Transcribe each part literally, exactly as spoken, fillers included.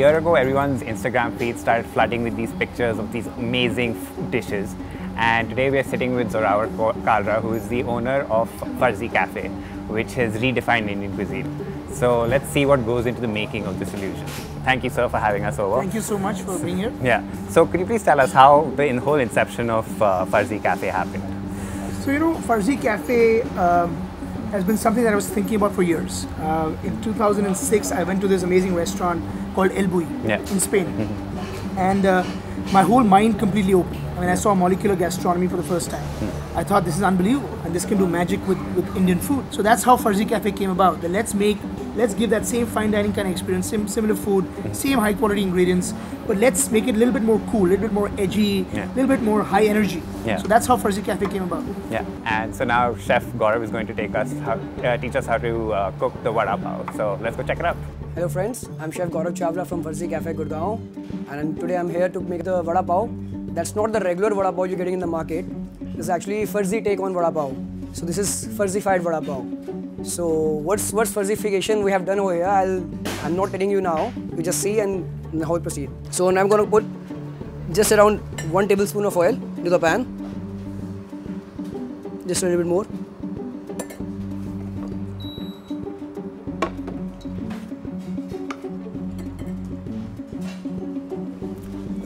year ago, everyone's Instagram feed started flooding with these pictures of these amazing dishes. And today we are sitting with Zorawar Kalra, who is the owner of Farzi Cafe, which has redefined Indian cuisine. So let's see what goes into the making of this illusion. Thank you, sir, for having us over. Thank you so much for being here. Yeah. So could you please tell us how the whole inception of uh, Farzi Cafe happened? So, you know, Farzi Cafe um, has been something that I was thinking about for years. Uh, in two thousand six, I went to this amazing restaurant called El Bulli, yeah, in Spain. Mm-hmm. And uh, my whole mind completely opened. I mean, I saw molecular gastronomy for the first time. Mm. I thought, this is unbelievable, and this can do magic with, with Indian food. So that's how Farzi Cafe came about. That let's make, let's give that same fine dining kind of experience, same, similar food, mm. same high quality ingredients, but let's make it a little bit more cool, a little bit more edgy, a yeah. little bit more high energy. Yeah. So that's how Farzi Cafe came about. Yeah. And so now Chef Gaurav is going to take us, how, uh, teach us how to uh, cook the Vada Pav. So let's go check it out. Hello friends, I'm Chef Gaurav Chawla from Farzi Cafe Gurgaon, and today I'm here to make the Vada Pav. That's not the regular Vada Pav you're getting in the market. This is actually Farzi take on Vada Pav. So this is Farzified Vada Pav. So what's, what's Farzification we have done over here, I'll, I'm not telling you now. You just see and how we proceed. So now I'm going to put just around one tablespoon of oil into the pan. Just a little bit more.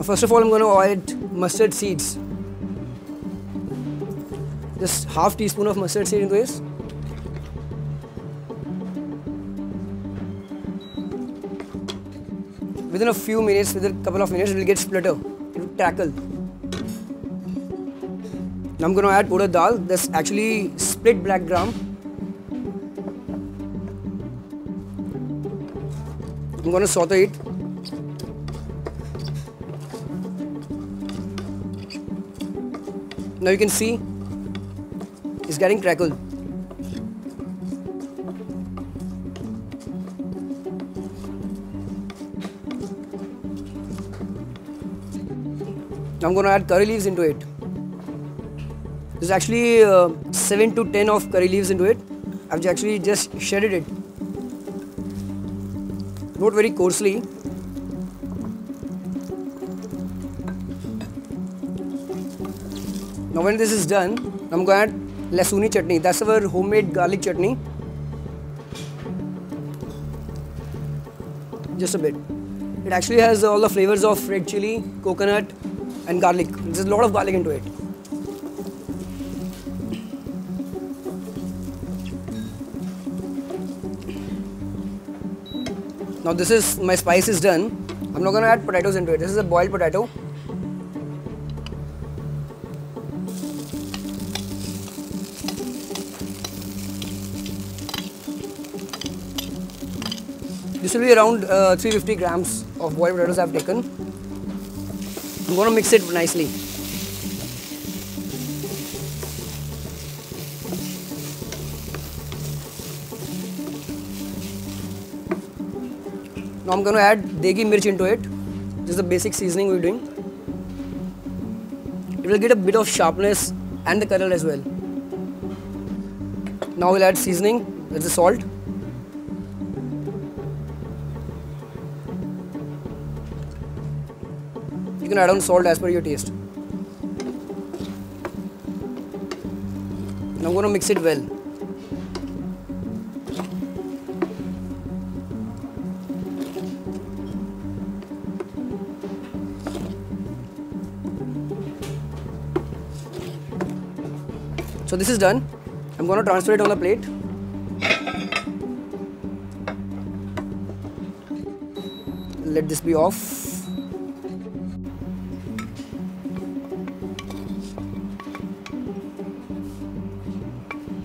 First of all, I'm going to add mustard seeds. Just half teaspoon of mustard seed into this. Within a few minutes, within a couple of minutes, it will get splutter. It will crackle. Now I'm going to add urad dal. That's actually split black gram. I'm going to saute it. Now you can see, it's getting crackled. Now I'm going to add curry leaves into it. There's actually uh, seven to ten of curry leaves into it. I've actually just shredded it. Not very coarsely. Now when this is done, I'm going to add lasuni chutney. That's our homemade garlic chutney. Just a bit. It actually has all the flavors of red chili, coconut and garlic. There's a lot of garlic into it. Now this is, my spice is done. I'm not going to add potatoes into it. This is a boiled potato. This will be around uh, three hundred fifty grams of boiled potatoes I've taken. I'm going to mix it nicely. Now I'm going to add degi mirch into it. This is the basic seasoning we're doing. It will get a bit of sharpness and the color as well. Now we'll add seasoning, that's the salt. You can add on salt as per your taste. Now I'm going to mix it well. So this is done. I'm going to transfer it on a plate. Let this be off.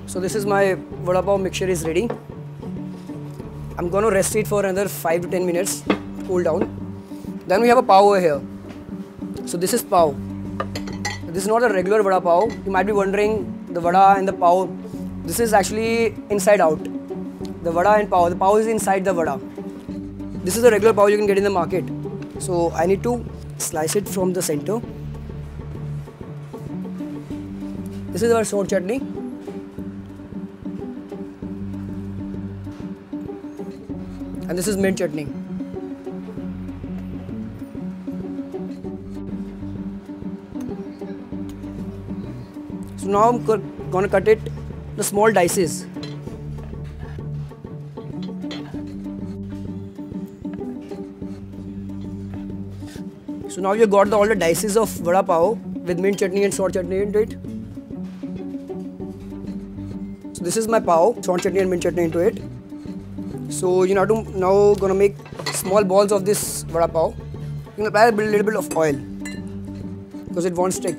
So this is my Vada Pav mixture is ready. I'm going to rest it for another five to ten minutes, cool down. Then we have a pav over here. So this is pav. This is not a regular Vada Pav. You might be wondering, the Vada and the pav, this is actually inside out. The Vada and pav, the pav is inside the Vada. This is the regular pav you can get in the market. So I need to slice it from the center. This is our sour chutney. And this is mint chutney. So now I'm gonna cut it in small dices. So now you got the, all the dices of vada pav with mint chutney and salt chutney into it. So this is my pav, salt chutney and mint chutney into it. So you know to now gonna make small balls of this vada pav. You can apply a little bit of oil because it won't stick.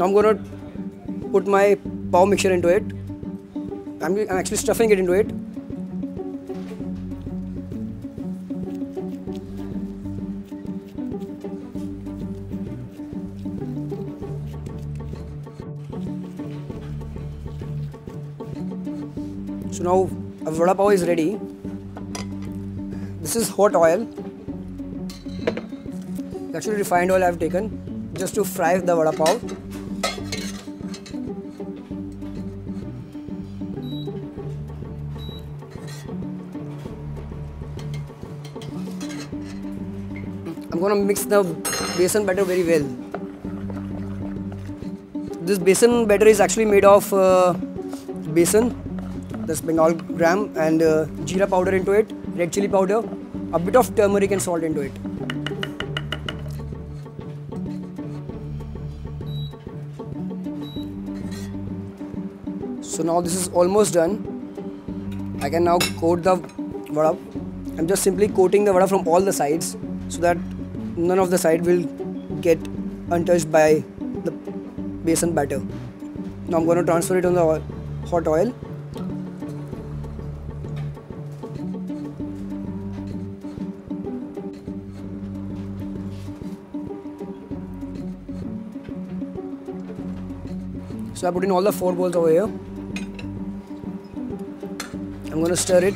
Now I'm going to put my pav mixture into it. I'm, I'm actually stuffing it into it. So now our vada pav is ready. This is hot oil. Actually refined oil I've taken just to fry the vada pav. I'm going to mix the besan batter very well. This besan batter is actually made of uh, besan, that's Bengal gram, and uh, jeera powder into it, red chili powder, a bit of turmeric and salt into it. So now this is almost done. I can now coat the vada. I'm just simply coating the vada from all the sides so that none of the side will get untouched by the besan batter. Now I'm going to transfer it on the oil, hot oil. So I put in all the four balls over here. I'm going to stir it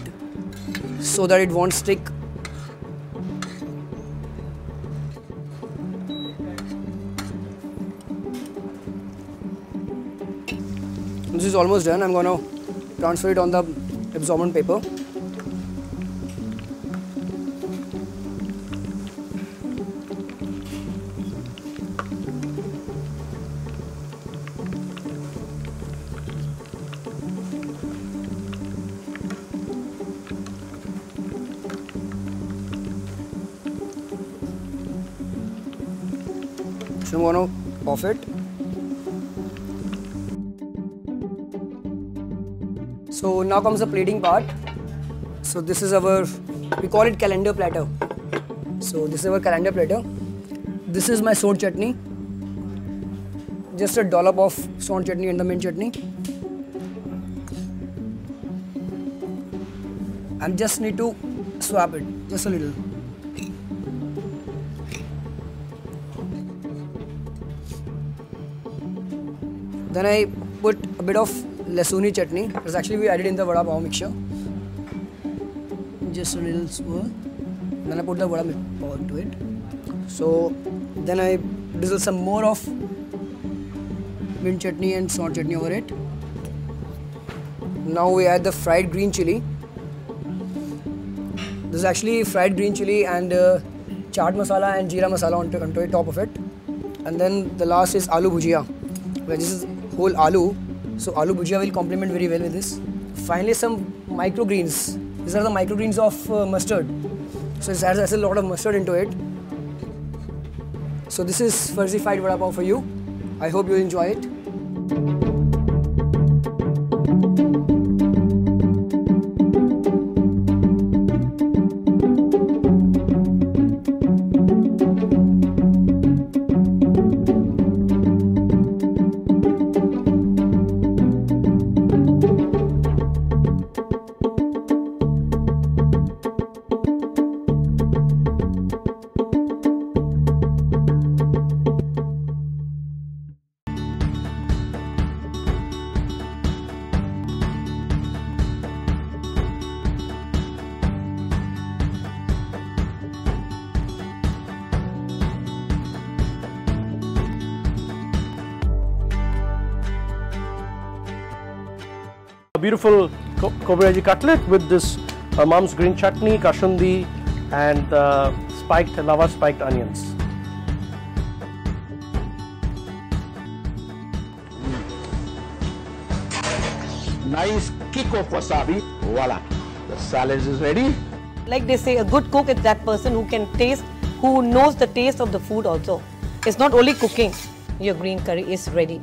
so that it won't stick. This is almost done. I'm going to transfer it on the absorbent paper. So I'm going to off it. So now comes the plating part. So this is our, we call it calendar platter. So this is our calendar platter. This is my salt chutney. Just a dollop of salt chutney and the mint chutney. I just need to swap it, just a little. Then I put a bit of Lasuni chutney, because actually we added in the vada pav mixture. Just a little swirl. Then I put the vada pav into it. So then I drizzle some more of mint chutney and salt chutney over it. Now we add the fried green chili. This is actually fried green chili and uh, chaat masala and jeera masala onto, onto the top of it. And then the last is aloo bhujia. This is whole aloo. So aloo bhujia will complement very well with this. Finally, some microgreens. These are the microgreens of uh, mustard. So it adds a lot of mustard into it. So this is Farzi fried vada pav for you. I hope you enjoy it. beautiful Kobe Raji cutlet with this uh, mom's green chutney, kashundi and uh, spiked lava spiked onions. Nice kick of wasabi, voila, the salad is ready. Like they say, a good cook is that person who can taste, who knows the taste of the food also. It's not only cooking, your green curry is ready.